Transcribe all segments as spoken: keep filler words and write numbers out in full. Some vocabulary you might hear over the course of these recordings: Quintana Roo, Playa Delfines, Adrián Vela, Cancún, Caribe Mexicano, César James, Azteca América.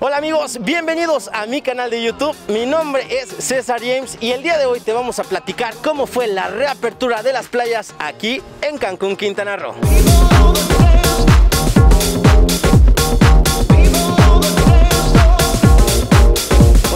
Hola amigos, bienvenidos a mi canal de YouTube. Mi nombre es César James y el día de hoy te vamos a platicar cómo fue la reapertura de las playas aquí en Cancún, Quintana Roo.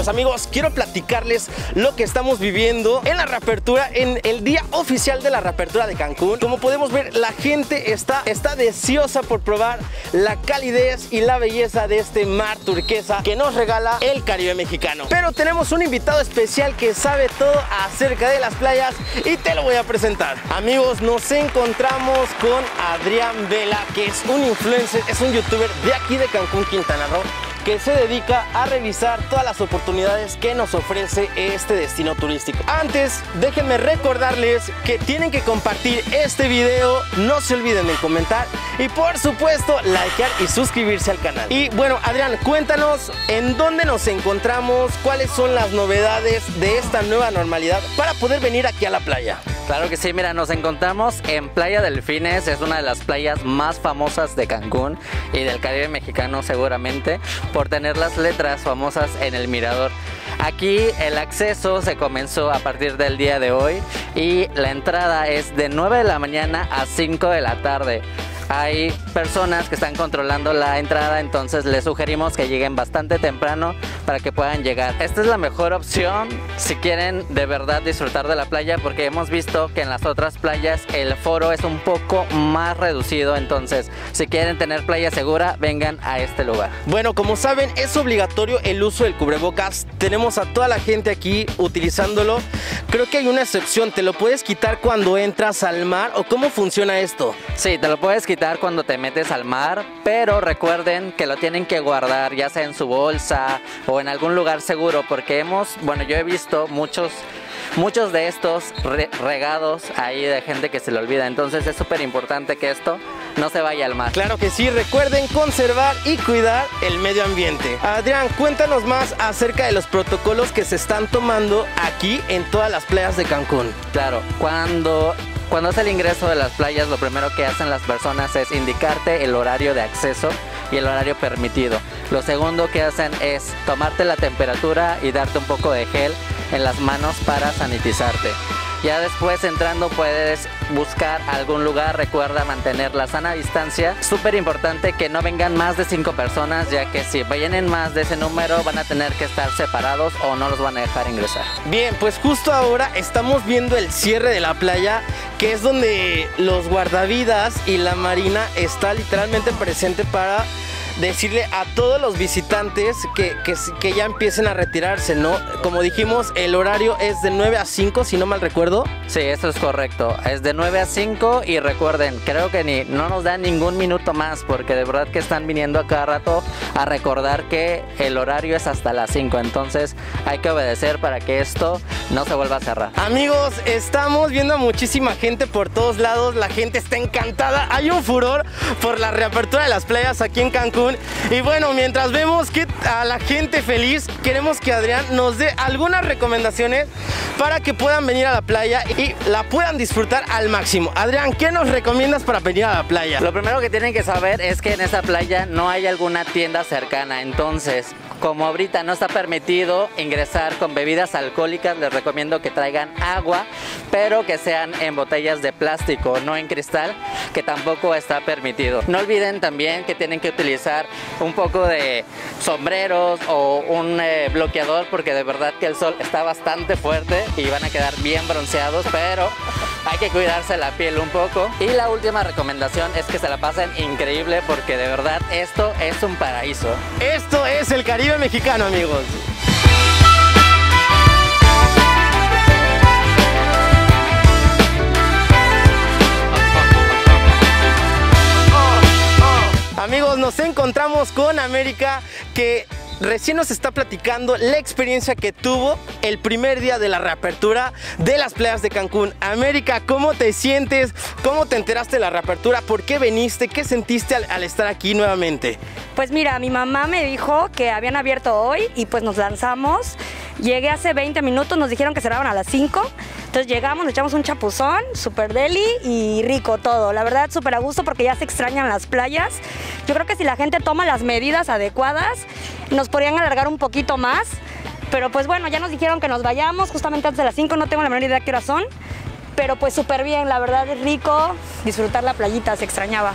Amigos, quiero platicarles lo que estamos viviendo en la reapertura, en el día oficial de la reapertura de Cancún. Como podemos ver, la gente está, está deseosa por probar la calidez y la belleza de este mar turquesa que nos regala el Caribe Mexicano. Pero tenemos un invitado especial que sabe todo acerca de las playas y te lo voy a presentar. Amigos, nos encontramos con Adrián Vela, que es un influencer, es un youtuber de aquí de Cancún, Quintana Roo, que se dedica a revisar todas las oportunidades que nos ofrece este destino turístico. Antes, déjenme recordarles que tienen que compartir este video, no se olviden de comentar y por supuesto likear y suscribirse al canal. Y bueno, Adrián, cuéntanos en dónde nos encontramos, cuáles son las novedades de esta nueva normalidad para poder venir aquí a la playa. Claro que sí, mira, nos encontramos en Playa Delfines, es una de las playas más famosas de Cancún y del Caribe Mexicano seguramente, por tener las letras famosas en el mirador. Aquí el acceso se comenzó a partir del día de hoy y la entrada es de nueve de la mañana a cinco de la tarde. Hay personas que están controlando la entrada, entonces les sugerimos que lleguen bastante temprano para que puedan llegar. Esta es la mejor opción si quieren de verdad disfrutar de la playa, porque hemos visto que en las otras playas el aforo es un poco más reducido, entonces si quieren tener playa segura, vengan a este lugar. Bueno, como saben, es obligatorio el uso del cubrebocas. Tenemos a toda la gente aquí utilizándolo. Creo que hay una excepción, ¿te lo puedes quitar cuando entras al mar o cómo funciona esto? Sí, te lo puedes quitar cuando te metes al mar, pero recuerden que lo tienen que guardar ya sea en su bolsa o en algún lugar seguro, porque hemos, bueno, yo he visto muchos muchos de estos re regados ahí de gente que se le olvida, entonces es súper importante que esto no se vaya al mar. Claro que sí, recuerden conservar y cuidar el medio ambiente. Adrián, cuéntanos más acerca de los protocolos que se están tomando aquí en todas las playas de Cancún. Claro, cuando... Cuando es el ingreso de las playas, lo primero que hacen las personas es indicarte el horario de acceso y el horario permitido. Lo segundo que hacen es tomarte la temperatura y darte un poco de gel en las manos para sanitizarte. Ya después entrando puedes buscar algún lugar, recuerda mantener la sana distancia. Súper importante que no vengan más de cinco personas, ya que si vienen más de ese número van a tener que estar separados o no los van a dejar ingresar. Bien, pues justo ahora estamos viendo el cierre de la playa, que es donde los guardavidas y la marina está literalmente presente para decirle a todos los visitantes que, que, que ya empiecen a retirarse, ¿no? Como dijimos, el horario es de nueve a cinco, si no mal recuerdo. Sí, eso es correcto. Es de nueve a cinco y recuerden, creo que ni, no nos dan ningún minuto más, porque de verdad que están viniendo a cada rato a recordar que el horario es hasta las cinco. Entonces hay que obedecer para que esto no se vuelva a cerrar. Amigos, estamos viendo a muchísima gente por todos lados. La gente está encantada. Hay un furor por la reapertura de las playas aquí en Cancún. Y bueno, mientras vemos que a la gente feliz, queremos que Adrián nos dé algunas recomendaciones para que puedan venir a la playa y la puedan disfrutar al máximo. Adrián, ¿qué nos recomiendas para venir a la playa? Lo primero que tienen que saber es que en esta playa no hay alguna tienda cercana, entonces como ahorita no está permitido ingresar con bebidas alcohólicas, les recomiendo que traigan agua, pero que sean en botellas de plástico, no en cristal, que tampoco está permitido. No olviden también que tienen que utilizar un poco de sombreros o un eh, bloqueador, porque de verdad que el sol está bastante fuerte y van a quedar bien bronceados, pero hay que cuidarse la piel un poco. Y la última recomendación es que se la pasen increíble, porque de verdad esto es un paraíso. Esto es el Caribe Mexicano, amigos. Amigos, nos encontramos con América, que recién nos está platicando la experiencia que tuvo el primer día de la reapertura de las playas de Cancún. América, ¿cómo te sientes? ¿Cómo te enteraste de la reapertura? ¿Por qué viniste? ¿Qué sentiste al, al estar aquí nuevamente? Pues mira, mi mamá me dijo que habían abierto hoy y pues nos lanzamos. Llegué hace veinte minutos, nos dijeron que cerraban a las cinco. Entonces llegamos, nos echamos un chapuzón, súper deli y rico todo. La verdad, súper a gusto porque ya se extrañan las playas. Yo creo que si la gente toma las medidas adecuadas, nos podrían alargar un poquito más. Pero pues bueno, ya nos dijeron que nos vayamos justamente antes de las cinco, no tengo la menor idea qué horas son. Pero pues súper bien, la verdad es rico disfrutar la playita, se extrañaba.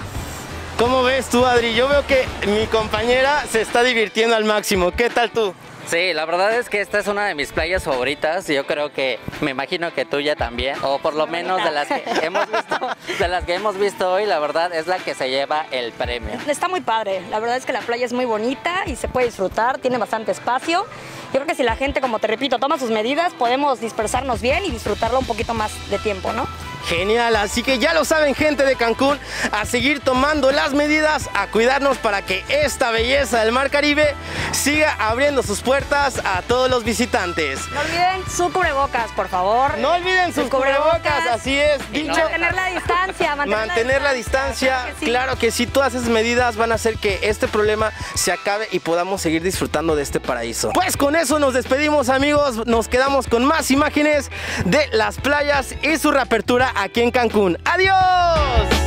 ¿Cómo ves tú, Adri? Yo veo que mi compañera se está divirtiendo al máximo. ¿Qué tal tú? Sí, la verdad es que esta es una de mis playas favoritas. Yo creo que, me imagino que tuya también, o por lo menos de las que hemos visto, de las que hemos visto hoy, la verdad es la que se lleva el premio. Está muy padre. La verdad es que la playa es muy bonita y se puede disfrutar, tiene bastante espacio. Yo creo que si la gente, como te repito, toma sus medidas, podemos dispersarnos bien y disfrutarlo un poquito más de tiempo, ¿no? Genial, así que ya lo saben, gente de Cancún, a seguir tomando las medidas, a cuidarnos para que esta belleza del Mar Caribe siga abriendo sus puertas a todos los visitantes. No olviden su cubrebocas, por favor. No olviden sus cubrebocas, cubrebocas, así es. Dicho, no, mantener la distancia. Mantener, mantener la distancia, la distancia claro, que sí. claro que sí, todas esas medidas van a hacer que este problema se acabe y podamos seguir disfrutando de este paraíso. Pues con eso nos despedimos, amigos, nos quedamos con más imágenes de las playas y su reapertura aquí en Cancún. ¡Adiós!